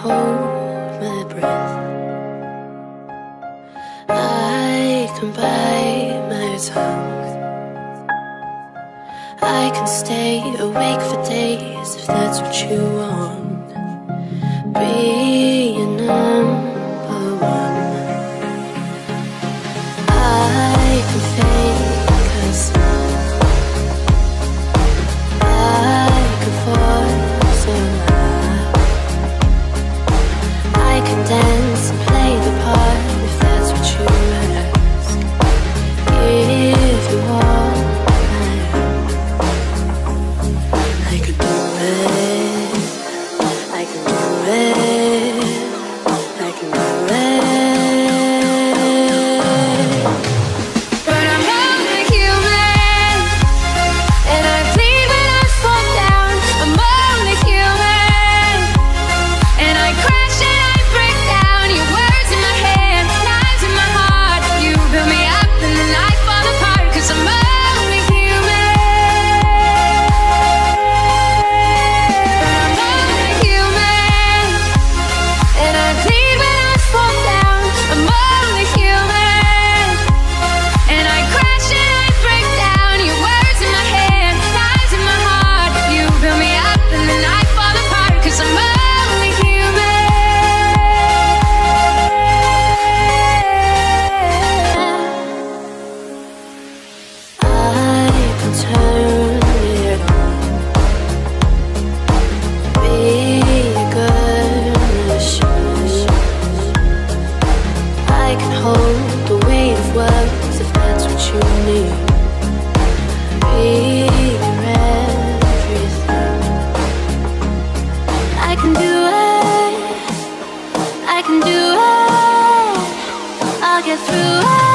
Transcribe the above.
hold my breath. I can bite my tongue. I can stay awake for days if that's what you want. Be your number one. I can fake a smile. I can fall so high. I can dance and play the part. I can do it, I'll get through it.